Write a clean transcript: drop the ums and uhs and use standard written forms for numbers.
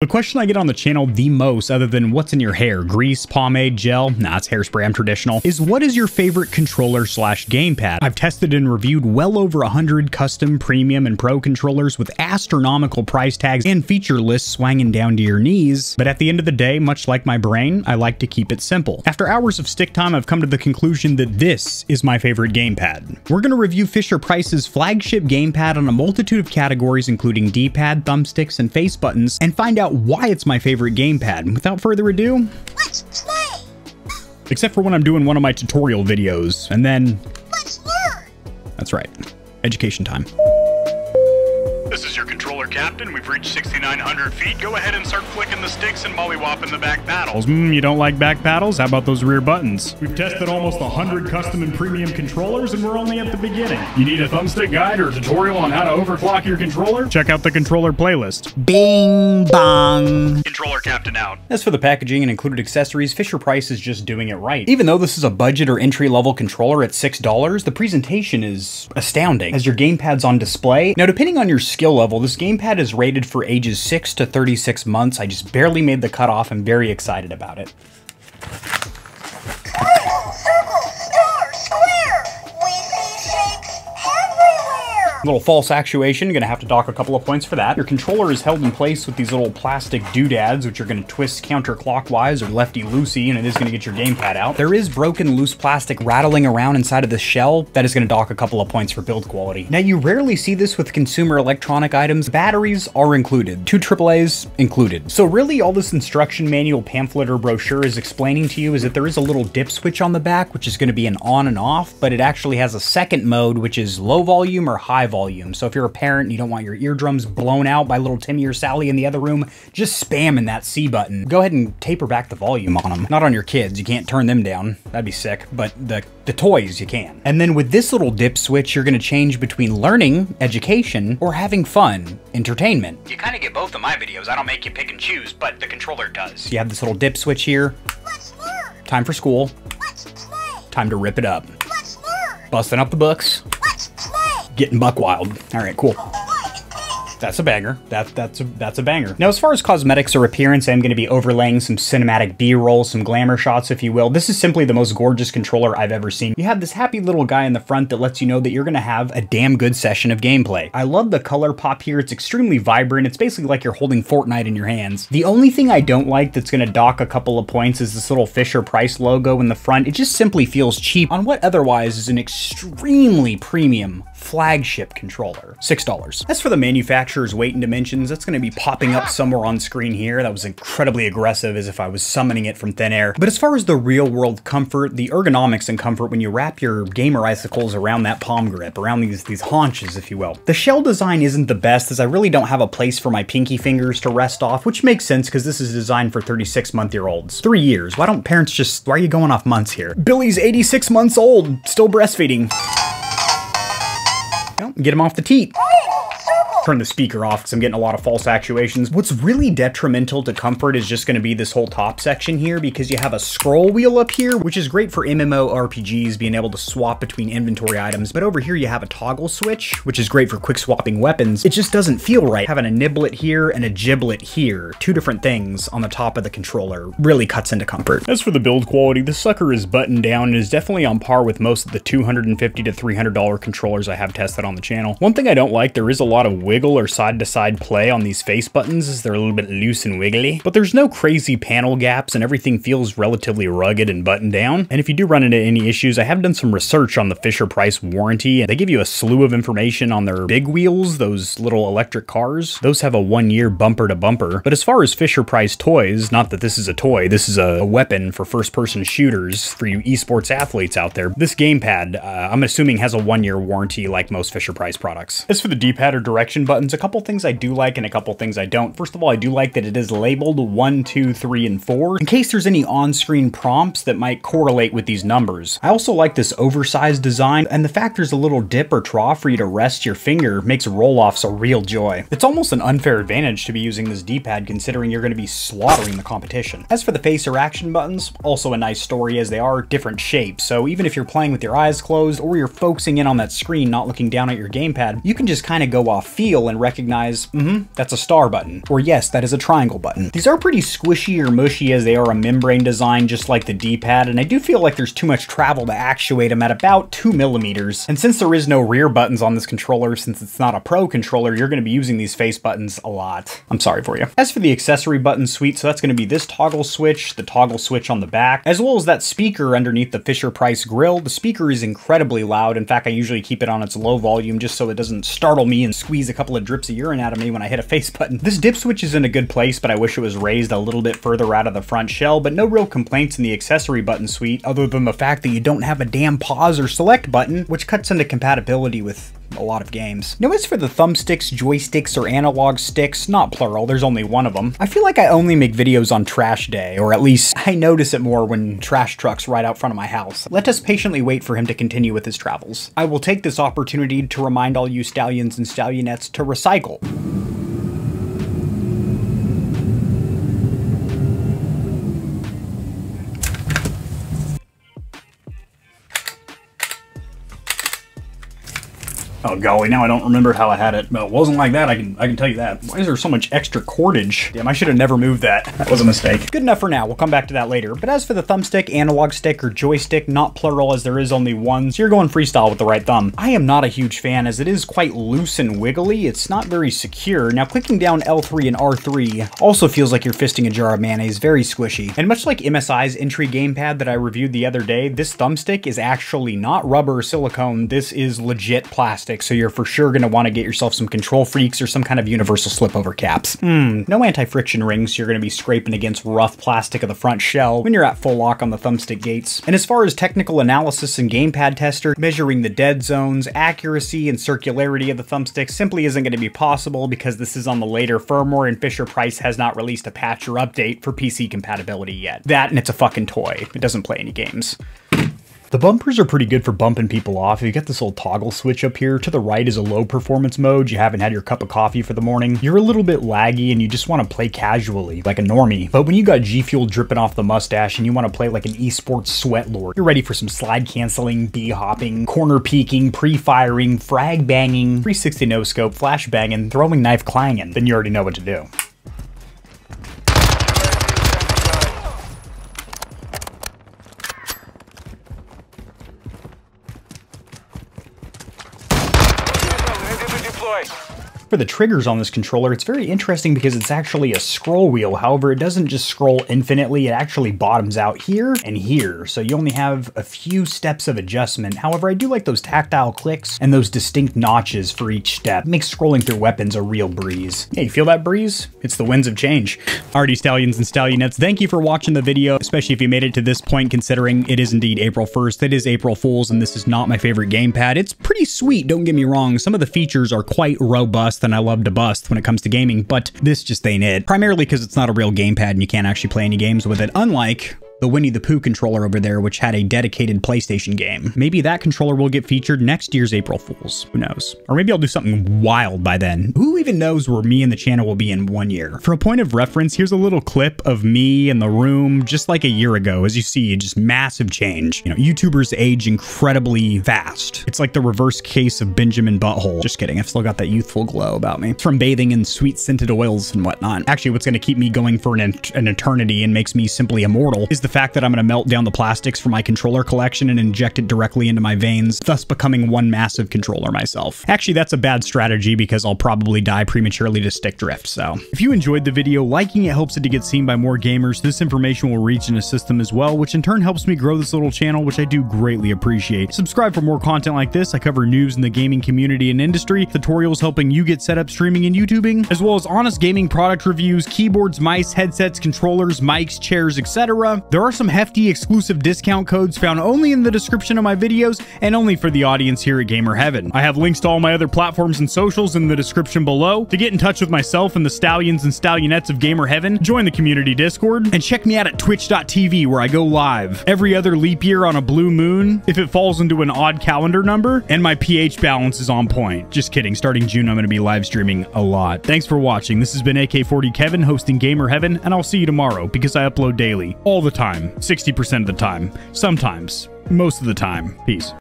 The question I get on the channel the most, other than what's in your hair, grease, pomade, gel, nah, it's hairspray, I'm traditional, is what is your favorite controller / gamepad? I've tested and reviewed well over 100 custom, premium, and pro controllers with astronomical price tags and feature lists swanging down to your knees. But at the end of the day, much like my brain, I like to keep it simple. After hours of stick time, I've come to the conclusion that this is my favorite gamepad. We're gonna review Fisher Price's flagship gamepad on a multitude of categories, including D-pad, thumbsticks, and face buttons, and find out why it's my favorite gamepad. Without further ado, let's play! Except for when I'm doing one of my tutorial videos, and then let's learn! That's right. Education time. This is your controller captain. We've reached 6,900 feet. Go ahead and start flicking the sticks and mollywopping the back paddles. You don't like back paddles? How about those rear buttons? We've tested almost 100 custom and premium controllers, and we're only at the beginning. You need a thumbstick guide or a tutorial on how to overclock your controller? Check out the controller playlist. Bing bong. Controller captain out. As for the packaging and included accessories, Fisher Price is just doing it right. Even though this is a budget or entry-level controller at $6, the presentation is astounding, as your gamepad's on display. Now, depending on your skill level, this gamepad is rated for ages 6 to 36 months. I just barely made the cutoff. I'm very excited about it. Triangle, circle, star, square. We see shapes everywhere. Little false actuation. Gonna have to dock a couple of points for that. Your controller is held in place with these little plastic doodads, which are gonna twist counterclockwise or lefty-loosey, and it is gonna get your gamepad out. There is broken loose plastic rattling around inside of the shell. That is gonna dock a couple of points for build quality. Now, you rarely see this with consumer electronic items. Batteries are included. 2 AAAs included. So really, all this instruction manual, pamphlet, or brochure is explaining to you is that there is a little dip switch on the back, which is gonna be an on and off, but it actually has a second mode, which is low volume or high volume. So if you're a parent and you don't want your eardrums blown out by little Timmy or Sally in the other room, just spamming that C button. Go ahead and taper back the volume on them. Not on your kids, you can't turn them down. That'd be sick, but the toys you can. And then with this little dip switch, you're gonna change between learning, education, or having fun, entertainment. You kinda get both of my videos. I don't make you pick and choose, but the controller does. You have this little dip switch here. Let's learn. Time for school. Let's play. Time to rip it up. Let's learn. Busting up the books. Getting buck wild. All right, cool. That's a banger. That's a banger. Now, as far as cosmetics or appearance, I'm going to be overlaying some cinematic B-roll, some glamour shots, if you will. This is simply the most gorgeous controller I've ever seen. You have this happy little guy in the front that lets you know that you're going to have a damn good session of gameplay. I love the color pop here. It's extremely vibrant. It's basically like you're holding Fortnite in your hands. The only thing I don't like that's going to dock a couple of points is this little Fisher Price logo in the front. It just simply feels cheap on what otherwise is an extremely premium flagship controller. $6. As for the manufacturer, weight and dimensions, that's going to be popping up somewhere on screen here. That was incredibly aggressive, as if I was summoning it from thin air. But as far as the real world comfort, the ergonomics and comfort when you wrap your gamer icicles around that palm grip, around these haunches, if you will. The shell design isn't the best, as I really don't have a place for my pinky fingers to rest off, which makes sense because this is designed for 36-month-year-olds. 3 years. Why don't parents just, why are you going off months here? Billy's 86 months old, still breastfeeding. Well, get him off the teat. Turn the speaker off because I'm getting a lot of false actuations. What's really detrimental to comfort is just going to be this whole top section here, because you have a scroll wheel up here, which is great for MMORPGs, being able to swap between inventory items. But over here you have a toggle switch, which is great for quick swapping weapons. It just doesn't feel right. Having a niblet here and a giblet here, two different things on the top of the controller, really cuts into comfort. As for the build quality, this sucker is buttoned down and is definitely on par with most of the $250 to $300 controllers I have tested on the channel. One thing I don't like, there is a lot of wiggle or side-to-side play on these face buttons, as they're a little bit loose and wiggly, but there's no crazy panel gaps and everything feels relatively rugged and buttoned down. And if you do run into any issues, I have done some research on the Fisher Price warranty, and they give you a slew of information on their big wheels, those little electric cars. Those have a 1-year bumper to bumper. But as far as Fisher Price toys, not that this is a toy, this is a weapon for first-person shooters for you esports athletes out there. This gamepad, I'm assuming, has a 1-year warranty like most Fisher Price products. As for the D-pad or direction buttons, a couple things I do like and a couple things I don't. First of all, I do like that it is labeled 1, 2, 3, and 4 in case there's any on-screen prompts that might correlate with these numbers. I also like this oversized design, and the fact there's a little dip or trough for you to rest your finger makes roll-offs a real joy. It's almost an unfair advantage to be using this D-pad, considering you're going to be slaughtering the competition. As for the face or action buttons, also a nice story, as they are different shapes, so even if you're playing with your eyes closed or you're focusing in on that screen, not looking down at your gamepad, you can just kind of go off feel feel and recognize, that's a star button, or yes, that is a triangle button. These are pretty squishy or mushy as they are a membrane design, just like the D-pad, and I do feel like there's too much travel to actuate them at about 2 millimeters. And since there is no rear buttons on this controller, since it's not a pro controller, you're gonna be using these face buttons a lot. I'm sorry for you. As for the accessory button suite, so that's gonna be this toggle switch, the toggle switch on the back, as well as that speaker underneath the Fisher Price grill. The speaker is incredibly loud. In fact, I usually keep it on its low volume just so it doesn't startle me and squeeze a couple of drips of urine out of me when I hit a face button. This dip switch is in a good place, but I wish it was raised a little bit further out of the front shell, but no real complaints in the accessory button suite, other than the fact that you don't have a damn pause or select button, which cuts into compatibility with a lot of games. Now, as for the thumbsticks, joysticks, or analog sticks, not plural, there's only one of them. I feel like I only make videos on trash day, or at least I notice it more when trash trucks right out front of my house. Let us patiently wait for him to continue with his travels. I will take this opportunity to remind all you stallions and stallionettes to recycle. Oh golly, now I don't remember how I had it. No, it wasn't like that, I can tell you that. Why is there so much extra cordage? Damn, I should have never moved that. That was a mistake. Good enough for now, we'll come back to that later. But as for the thumbstick, analog stick, or joystick, not plural as there is only one, so you're going freestyle with the right thumb. I am not a huge fan as it is quite loose and wiggly, it's not very secure. Now clicking down L3 and R3 also feels like you're fisting a jar of mayonnaise, very squishy. And much like MSI's entry gamepad that I reviewed the other day, this thumbstick is actually not rubber or silicone, this is legit plastic. So you're for sure gonna wanna get yourself some Control Freaks or some kind of universal slipover caps. No anti-friction rings, so you're gonna be scraping against rough plastic of the front shell when you're at full lock on the thumbstick gates. And as far as technical analysis and gamepad tester, measuring the dead zones, accuracy, and circularity of the thumbstick simply isn't gonna be possible because this is on the later firmware and Fisher Price has not released a patch or update for PC compatibility yet. That and it's a fucking toy. It doesn't play any games. The bumpers are pretty good for bumping people off. You get this little toggle switch up here. To the right is a low performance mode. You haven't had your cup of coffee for the morning. You're a little bit laggy and you just want to play casually, like a normie. But when you got G Fuel dripping off the mustache and you want to play like an esports sweat lord, you're ready for some slide canceling, b-hopping, corner peeking, pre-firing, frag banging, 360 no-scope, flash banging, throwing knife clanging. Then you already know what to do. For the triggers on this controller, it's very interesting because it's actually a scroll wheel. However, it doesn't just scroll infinitely, it actually bottoms out here and here. So you only have a few steps of adjustment. However, I do like those tactile clicks and those distinct notches for each step. It makes scrolling through weapons a real breeze. Hey, you feel that breeze? It's the winds of change. Alrighty, stallions and stallionettes, thank you for watching the video, especially if you made it to this point, considering it is indeed April 1st. It is April Fool's, and this is not my favorite gamepad. It's pretty sweet, don't get me wrong. Some of the features are quite robust, and I love to bust when it comes to gaming, but this just ain't it. Primarily because it's not a real gamepad and you can't actually play any games with it, unlike the Winnie the Pooh controller over there, which had a dedicated PlayStation game. Maybe that controller will get featured next year's April Fool's. Who knows? Or maybe I'll do something wild by then. Who even knows where me and the channel will be in 1 year? For a point of reference, here's a little clip of me in the room just like a year ago. As you see, just massive change. You know, YouTubers age incredibly fast. It's like the reverse case of Benjamin Butthole. Just kidding. I've still got that youthful glow about me. It's from bathing in sweet scented oils and whatnot. Actually, what's going to keep me going for an eternity and makes me simply immortal is the fact that I'm going to melt down the plastics for my controller collection and inject it directly into my veins, thus becoming one massive controller myself. Actually, that's a bad strategy because I'll probably die prematurely to stick drift, so. If you enjoyed the video, liking it helps it to get seen by more gamers. This information will reach and assist them as well, which in turn helps me grow this little channel, which I do greatly appreciate. Subscribe for more content like this. I cover news in the gaming community and industry, tutorials helping you get set up streaming and YouTubing, as well as honest gaming product reviews, keyboards, mice, headsets, controllers, mics, chairs, etc. There are some hefty exclusive discount codes found only in the description of my videos and only for the audience here at Gamer Heaven. I have links to all my other platforms and socials in the description below. To get in touch with myself and the stallions and stallionettes of Gamer Heaven, join the community Discord and check me out at twitch.tv where I go live every other leap year on a blue moon if it falls into an odd calendar number and my pH balance is on point. Just kidding. Starting June, I'm going to be live streaming a lot. Thanks for watching. This has been AK40 Kevin hosting Gamer Heaven, and I'll see you tomorrow because I upload daily all the time. 60% of the time. Sometimes. Most of the time. Peace.